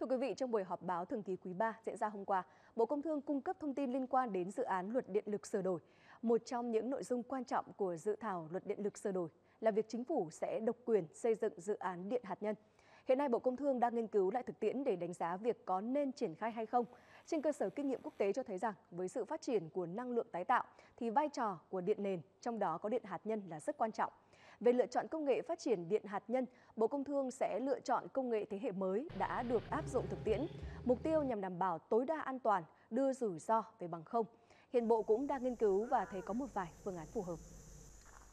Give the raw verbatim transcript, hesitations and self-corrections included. Thưa quý vị, trong buổi họp báo thường kỳ quý ba diễn ra hôm qua, Bộ Công Thương cung cấp thông tin liên quan đến dự án Luật Điện lực sửa đổi. Một trong những nội dung quan trọng của dự thảo Luật Điện lực sửa đổi là việc chính phủ sẽ độc quyền xây dựng dự án điện hạt nhân. Hiện nay, Bộ Công Thương đang nghiên cứu lại thực tiễn để đánh giá việc có nên triển khai hay không. Trên cơ sở kinh nghiệm quốc tế cho thấy rằng, với sự phát triển của năng lượng tái tạo, thì vai trò của điện nền, trong đó có điện hạt nhân là rất quan trọng. Về lựa chọn công nghệ phát triển điện hạt nhân, Bộ Công Thương sẽ lựa chọn công nghệ thế hệ mới đã được áp dụng thực tiễn, mục tiêu nhằm đảm bảo tối đa an toàn, đưa rủi ro về bằng không. Hiện Bộ cũng đang nghiên cứu và thấy có một vài phương án phù hợp.